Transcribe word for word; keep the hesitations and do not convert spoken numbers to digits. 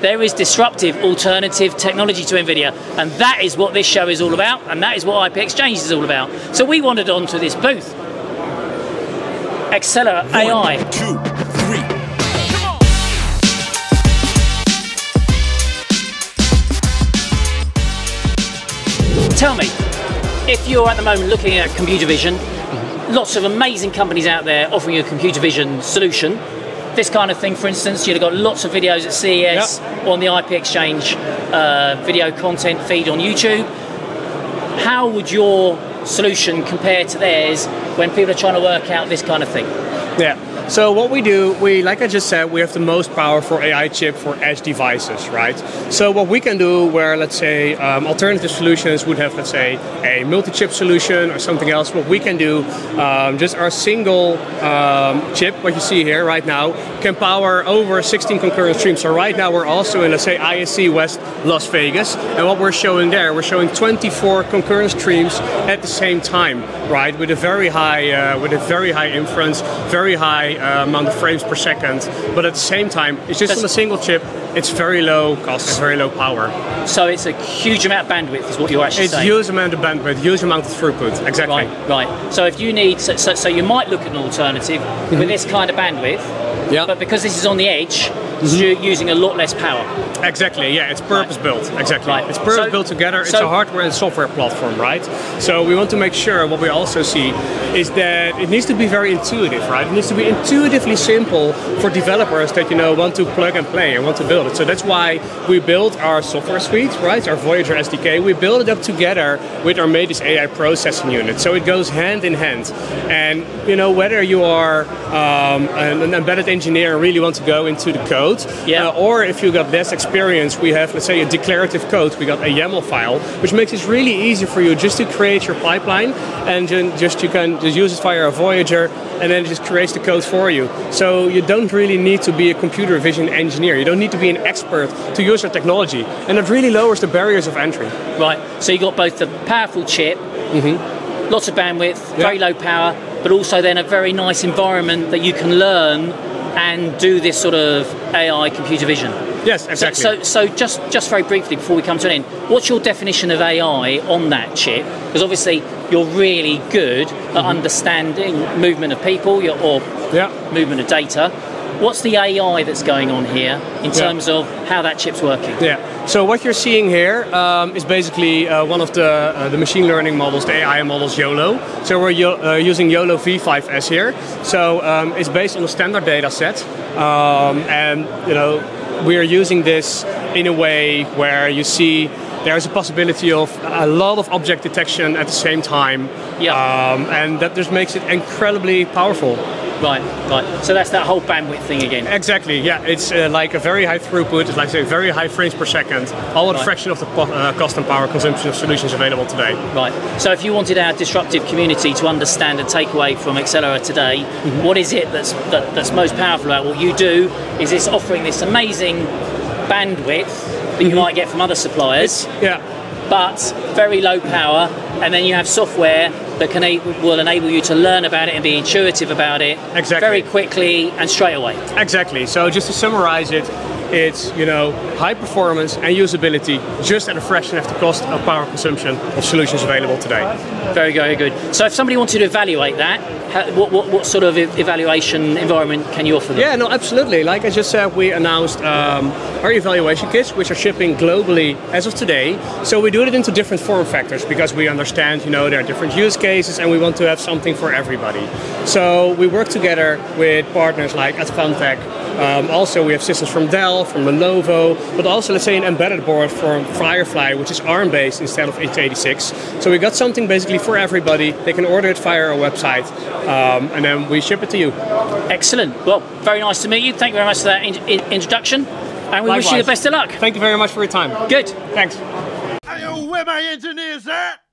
There is disruptive alternative technology to NVIDIA, and that is what this show is all about, and that is what ipXchange is all about. So we wandered onto this booth, Axelera A I. One, two, three. Come on. Tell me, if you're at the moment looking at computer vision, lots of amazing companies out there offering you a computer vision solution. This kind of thing, for instance, you've got lots of videos at C E S, yep. On the ipXchange uh, video content feed on YouTube. How would your solution compare to theirs when people are trying to work out this kind of thing? Yeah. So what we do, we, like I just said, we have the most powerful A I chip for edge devices, right? So what we can do where, let's say, um, alternative solutions would have, let's say, a multi-chip solution or something else, what we can do, um, just our single um, chip, what you see here right now, can power over sixteen concurrent streams. So right now we're also in, let's say, I S C West, Las Vegas, and what we're showing there, we're showing twenty-four concurrent streams at the same time, right? With a very high, uh, with a very high inference, very high Uh, amount of frames per second, but at the same time, it's just That's on a single chip, it's very low cost, it's very low power. So it's a huge amount of bandwidth is what you're actually it's saying? It's huge amount of bandwidth, huge amount of throughput, exactly. Right, right. So if you need, so, so, so you might look at an alternative mm-hmm. with this kind of bandwidth, yeah. But because this is on the edge, mm-hmm. you're using a lot less power. Exactly, yeah, it's purpose-built, right. Exactly. Right. It's purpose-built so, together, it's so a hardware and software platform, right? So we want to make sure, what we also see, is that it needs to be very intuitive, right? It needs to be intuitively simple for developers that, you know, want to plug and play and want to build it. So that's why we built our software suite, right? Our Voyager S D K, we build it up together with our Metis A I processing unit. So it goes hand in hand. And, you know, whether you are um, an, an embedded engineer and really want to go into the code, Yeah. Uh, or if you got less experience, we have, let's say, a declarative code, we got a YAML file, which makes it really easy for you just to create your pipeline, and just you can just use it via a Voyager, and then it just creates the code for you. So you don't really need to be a computer vision engineer, you don't need to be an expert to use your technology, and it really lowers the barriers of entry. Right, so you got both the powerful chip, mm-hmm. lots of bandwidth, yeah. very low power, but also then a very nice environment that you can learn and do this sort of A I computer vision. Yes, exactly. So, so, so just, just very briefly before we come to an end, what's your definition of A I on that chip? Because obviously you're really good at mm-hmm. understanding movement of people your, or yeah. movement of data. What's the A I that's going on here in terms yeah. of how that chip's working? Yeah. So what you're seeing here um, is basically uh, one of the uh, the machine learning models, the A I models, YOLO. So we're yo uh, using YOLO V five S here. So um, it's based on a standard data set, um, and you know we are using this in a way where you see there is a possibility of a lot of object detection at the same time, yeah. um, and that just makes it incredibly powerful. Right, right. So that's that whole bandwidth thing again. Exactly, yeah. It's uh, like a very high throughput, it's like a very high frames per second, all at a fraction of the uh, cost and power consumption of solutions available today. Right. So if you wanted our disruptive community to understand and take away from Axelera today, mm-hmm. what is it that's, that, that's most powerful about what you do? Is it's offering this amazing bandwidth that you mm-hmm. might get from other suppliers, it's, yeah. but very low power, and then you have software that can will enable you to learn about it and be intuitive about it exactly. very quickly and straight away. Exactly. So just to summarize it, it's you know high performance and usability just at a fraction of the cost of power consumption of solutions available today. Very, very good. So if somebody wanted to evaluate that, How, what, what, what sort of evaluation environment can you offer them? Yeah, no, absolutely. Like I just said, we announced um, our evaluation kits, which are shipping globally as of today. So we do it into different form factors because we understand, you know, there are different use cases and we want to have something for everybody. So we work together with partners like Advantech. Um, also, we have systems from Dell, from Lenovo, but also, let's say, an embedded board from Firefly, which is ARM-based instead of x eighty-six. So we got something basically for everybody. They can order it via our website. Um, and then we ship it to you. Excellent. Well, very nice to meet you. Thank you very much for that in in introduction. And we Likewise. wish you the best of luck. Thank you very much for your time. Good. Thanks. Hey, where my engineers at?